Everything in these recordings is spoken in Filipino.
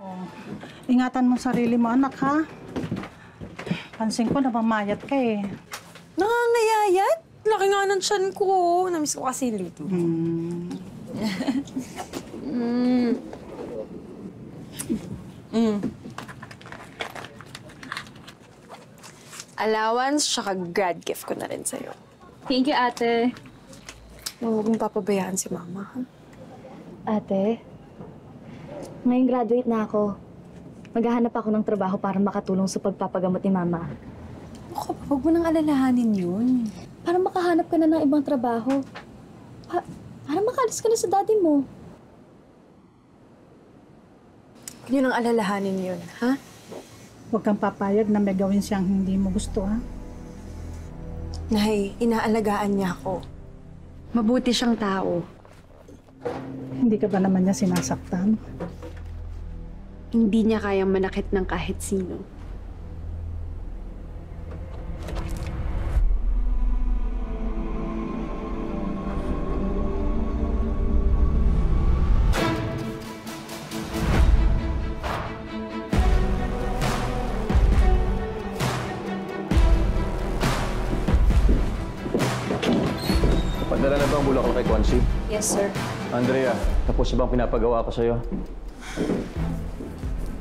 Oh, ingatan mo sarili mo, anak, ha? Pansin ko, napamayat ka eh. Nangangayayat? Laki nga ng tiyan ko. Namiss ko kasi yung luto. Allowance, saka grad gift ko na rin sa'yo. Thank you, ate. Huwag mong papabayaan si mama. Ate, ngayong graduate na ako. Maghahanap ako ng trabaho para makatulong sa pagpapagamot ni mama. Ako, huwag mo nang alalahanin yun. Para makahanap ka na ng ibang trabaho. Para makaalis ka na sa daddy mo. Huwag niyo nang alalahanin yun, ha? Huwag kang papayag na may gawin siyang hindi mo gusto, ha? Nay, inaalagaan niya ako. Mabuti siyang tao. Hindi ka ba naman niya sinasaktan? Hindi niya kayang manakit ng kahit sino. Padala na ba ang bulak ko kay Kwansi? Yes, sir. Andrea, tapos na bang pinapagawa ko sa'yo?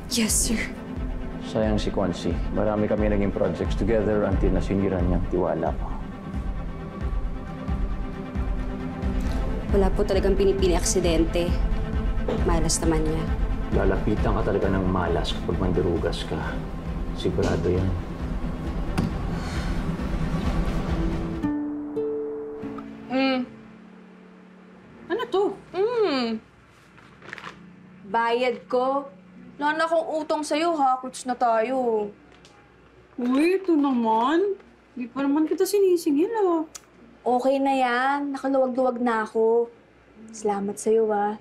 Yes, sir. Sayang si Kwansi. Marami kami naging projects together until nasingiran niyang tiwala ko. Wala po talagang pinipili aksidente. Malas naman niya. Lalapitan ka talaga ng malas kapag mandurugas ka. Sigurado yan. Ano to? Bayad ko. Lala kong utang sa'yo, ha? Kuts na tayo. Uy, ito naman. Hindi pa naman kita sinisingil, ha? Okay na yan. Nakaluwag-luwag na ako. Salamat sa'yo, ha?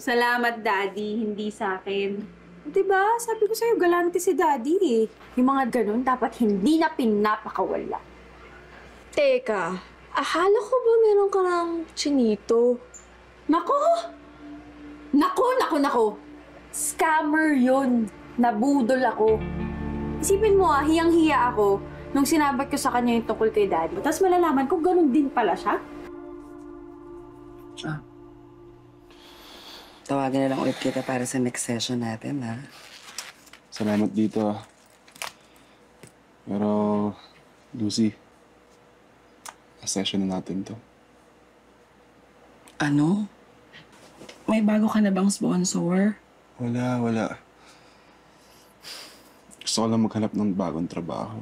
Salamat, Daddy. Hindi sa'kin. Diba? Sabi ko sa'yo, galante si Daddy, eh. Yung mga ganun, dapat hindi na pinapakawala. Teka, akala ko ba meron ka ng chinito? Nako! Nako, nako, nako! Scammer yun. Nabudol ako. Isipin mo, hiyang-hiya ako nung sinabat ko sa kanya yung tungkol kay Daddy. Tapos malalaman ko, ganun din pala siya. Ah. Tawagin na lang ulit kita para sa next session natin, ha? Salamat dito, ha? Pero, Lucy, session na natin to. Ano? May bago ka na bang sponsor? Wala. Gusto ko lang maghanap ng bagong trabaho.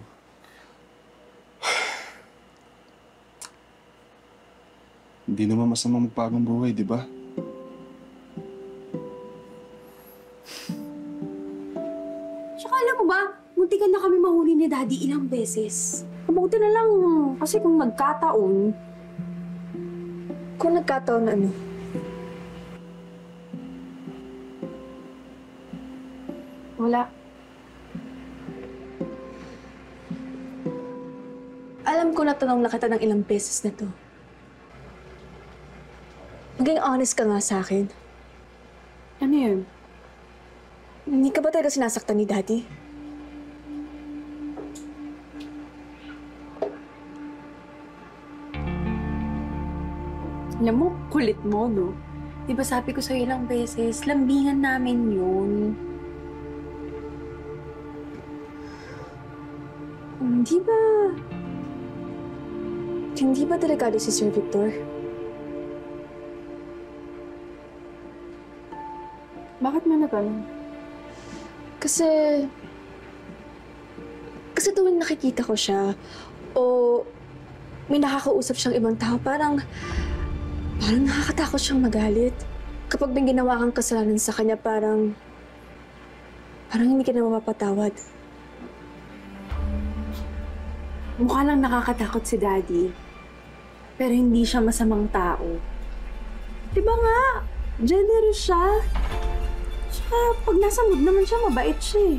Hindi naman masama magpagong buhay, di ba? Tsaka alam mo ba, muntikan na kami mahuli ni Daddy ilang beses. Mabuti na lang kasi kung nagkataon... Kung nagkataon, ano? Wala. Alam ko na tanong na kita ng ilang beses na to. Maging honest ka nga sa akin. Ano yun? Hindi ka ba talaga sinasaktan ni Daddy? Alam mo, kulit mo, no? Di ba sabi ko sa'yo ilang beses, lambingan namin yun. Hindi ba delikado si Sir Victor? Bakit mo na ganun? Kasi tuwing nakikita ko siya, o may nakakausap siyang ibang tao, parang nakakatakot siyang magalit. Kapag may ginawa kang kasalanan sa kanya, parang hindi ka na mapapatawad. Mukha lang nakakatakot si Daddy, pero hindi siya masamang tao. Diba nga? Generous siya. Tsaka pag nasa mood naman siya, mabait siya eh.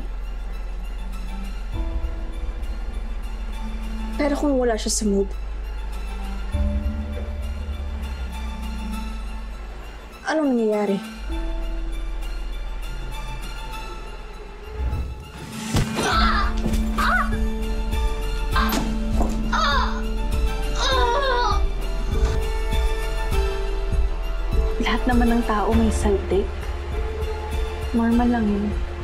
Pero kung wala siya sa mood, anong nangyayari? Lahat naman ng tao may saltik. Normal lang yun.